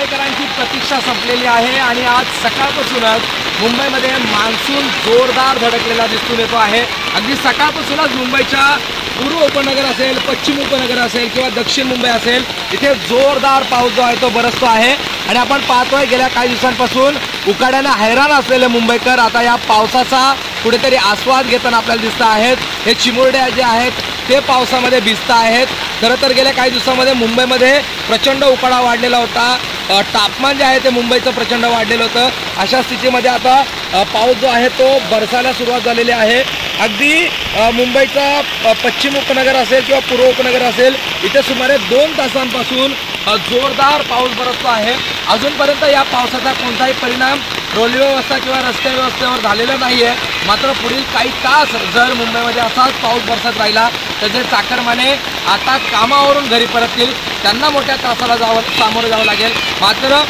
मुंबईकरांची प्रतीक्षा संपलेली आहे आणि आज सकाळपासूनच मुंबईमध्ये मान्सून जोरदार धडकलेला दिसून येतो आहे। अगदी सकाळपासूनच मुंबईच्या पूर्व उपनगर असेल, पश्चिम उपनगर असेल किंवा दक्षिण मुंबई असेल, इथे जोरदार पाऊस जो आहे तो बरसतो आहे। आणि आपण पाहतोय गेल्या काही दिवसांपासून उकाड्याने हैराण असलेले मुंबईकर आता या पावसाचा कुठेतरी आस्वाद घेताना आपल्याला दिसत आहेत। हे चिमुरड्या जे आहेत ते पावसामध्ये भिजत आहेत। खरंतर गेल्या काही दिवसांमध्ये मुंबईमध्ये प्रचंड उकाडा वाढलेला होता, तापमान जे आहे ते मुंबईचं प्रचंड वाढलेलं होतं। अशा स्थितीमध्ये आता पाऊस जो आहे तो बरसायला सुरुवात झालेली आहे। अगदी मुंबईचा पश्चिम उपनगर असेल किंवा पूर्व उपनगर असेल, इथे सुमारे 2 तासांपासून जोरदार पाऊस बरसतो आहे। अजूनपर्यंत या पावसाचा कोणताही परिणाम रेल्वे व्यवस्था किंवा रस्ते व्यवस्थेवर झालेला नाही आहे, मात्र पुढील काही तास जर मुंबईमध्ये असाच पाऊस बरसत राहिला तर जे चाकरमाने आता कामावरून घरी परततील त्यांना मोठ्या त्रासाला सामोरं जावं लागेल। मात्र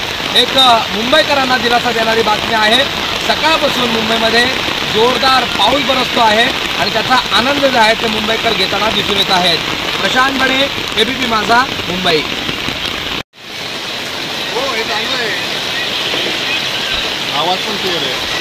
एक मुंबईकरांना दिलासा देणारी बातमी आहे, सकाळपासून मुंबईमध्ये जोरदार पाऊस बरसतो आहे आणि त्याचा आनंद जो आहे ते मुंबईकर घेताना दिसून येत आहेत। प्रशांत बडे, ABP माझा, मुंबई। आवाज पण क्लियर आहे।